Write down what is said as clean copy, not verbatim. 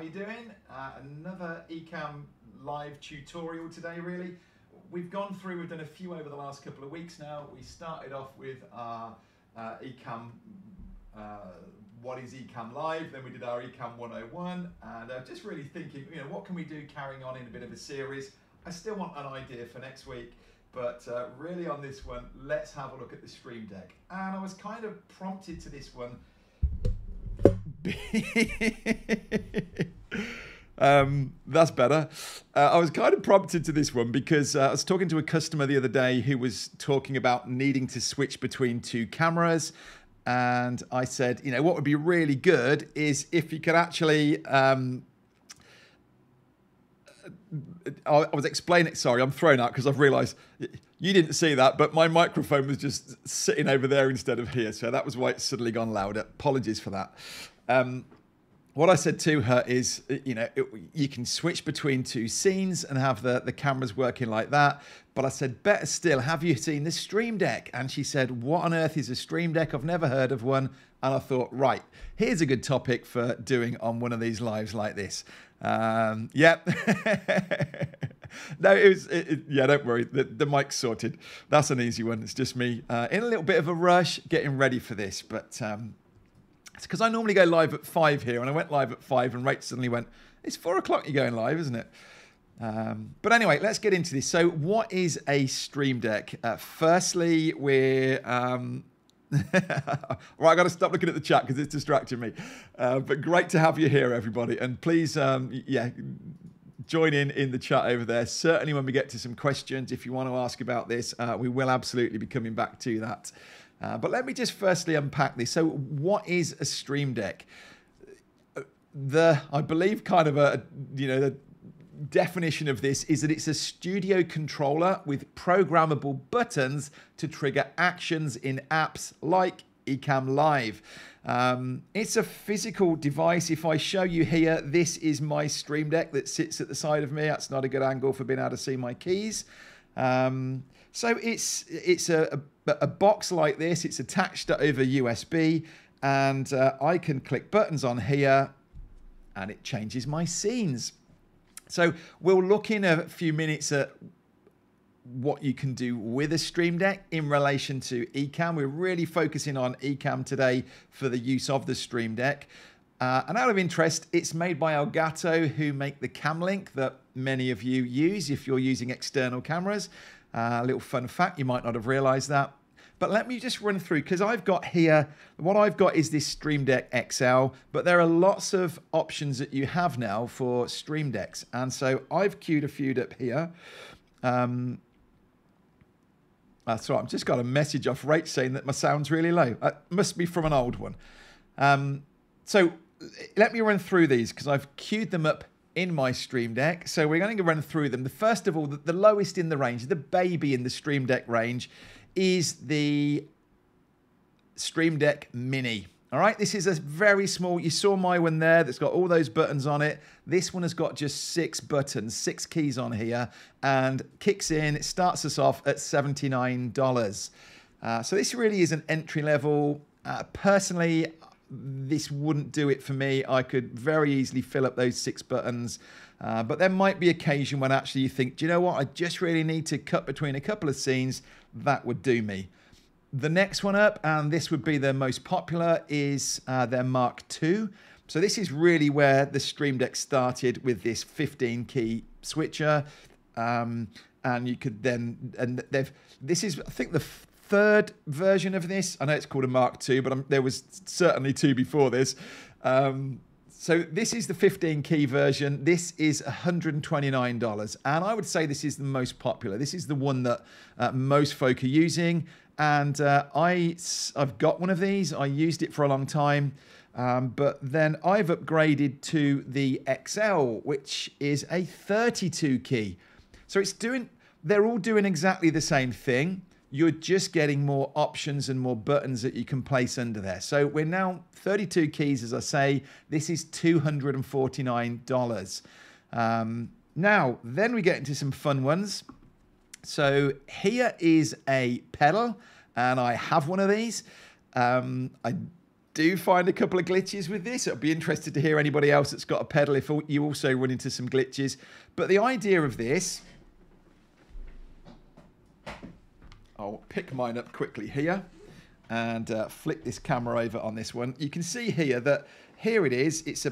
how you doing? Another Ecamm Live tutorial today, really. We've gone through, we've done a few over the last couple of weeks now. We started off with our Ecamm, what is Ecamm Live? Then we did our Ecamm 101, and just really thinking, you know, what can we do carrying on in a bit of a series? I still want an idea for next week, but really on this one, let's have a look at the Stream Deck. And I was kind of prompted to this one. That's better. I was kind of prompted to this one because I was talking to a customer the other day who was talking about needing to switch between two cameras. And I said, you know, what would be really good is if you could actually... I was explaining it. Sorry, I'm thrown out because I've realised you didn't see that, but my microphone was just sitting over there instead of here. So that was why it's suddenly gone louder. Apologies for that. What I said to her is, you know, you can switch between two scenes and have the cameras working like that. But I said, better still, have you seen the Stream Deck? And she said, what on earth is a Stream Deck? I've never heard of one. And I thought, right, here's a good topic for doing on one of these lives like this. Yep. No, yeah, don't worry. The mic's sorted. That's an easy one. It's just me in a little bit of a rush getting ready for this. But... because I normally go live at 5 here, and I went live at 5, and Rach suddenly went, it's 4 o'clock you're going live, isn't it? But anyway, let's get into this. So what is a Stream Deck? Firstly, we're... Right, I've got to stop looking at the chat because it's distracting me. But great to have you here, everybody. And please, yeah, join in the chat over there. Certainly when we get to some questions, if you want to ask about this, we will absolutely be coming back to that. But let me just firstly unpack this. So what is a Stream Deck? I believe kind of a, you know, the definition of this is that it's a studio controller with programmable buttons to trigger actions in apps like Ecamm Live. It's a physical device. If I show you here, this is my Stream Deck that sits at the side of me. That's not a good angle for being able to see my keys. So it's a box like this. It's attached over USB, and I can click buttons on here and it changes my scenes. So we'll look in a few minutes at what you can do with a Stream Deck in relation to Ecamm. We're really focusing on Ecamm today for the use of the Stream Deck. And out of interest, it's made by Elgato, who make the Cam Link that many of you use if you're using external cameras. A little fun fact, you might not have realized that. But let me just run through, because I've got here, what I've got is this Stream Deck XL, but there are lots of options that you have now for Stream Decks. And so I've queued a few up here. That's right, I've just got a message off Rach saying that my sound's really low. It must be from an old one. So let me run through these because I've queued them up in my Stream Deck. So we're going to run through them. The first of all, the lowest in the range, the baby in the Stream Deck range, is the Stream Deck Mini. All right, this is a very small, you saw my one there that's got all those buttons on it. This one has got just 6 buttons, 6 keys on here, and kicks in, it starts us off at $79. So this really is an entry level. Personally, this wouldn't do it for me. I could very easily fill up those 6 buttons. But there might be occasion when actually you think, do you know what? I just really need to cut between a couple of scenes. That would do me. The next one up, and this would be the most popular, is their Mark II. So this is really where the Stream Deck started with this 15-key switcher. And you could then, and they've, this is, I think the third version of this. I know it's called a Mark II, but there was certainly 2 before this. So this is the 15-key version. This is $129, and I would say this is the most popular. This is the one that most folk are using, and I've got one of these. I used it for a long time, but then I've upgraded to the XL, which is a 32-key. So it's doing, they're all doing exactly the same thing. You're just getting more options and more buttons that you can place under there. So we're now 32 keys, as I say. This is $249. Now, then we get into some fun ones. So here is a pedal, and I have one of these. I do find a couple of glitches with this. I'd be interested to hear anybody else that's got a pedal if you also run into some glitches. But the idea of this, I'll pick mine up quickly here and flick this camera over on this one. You can see here that here it is. It's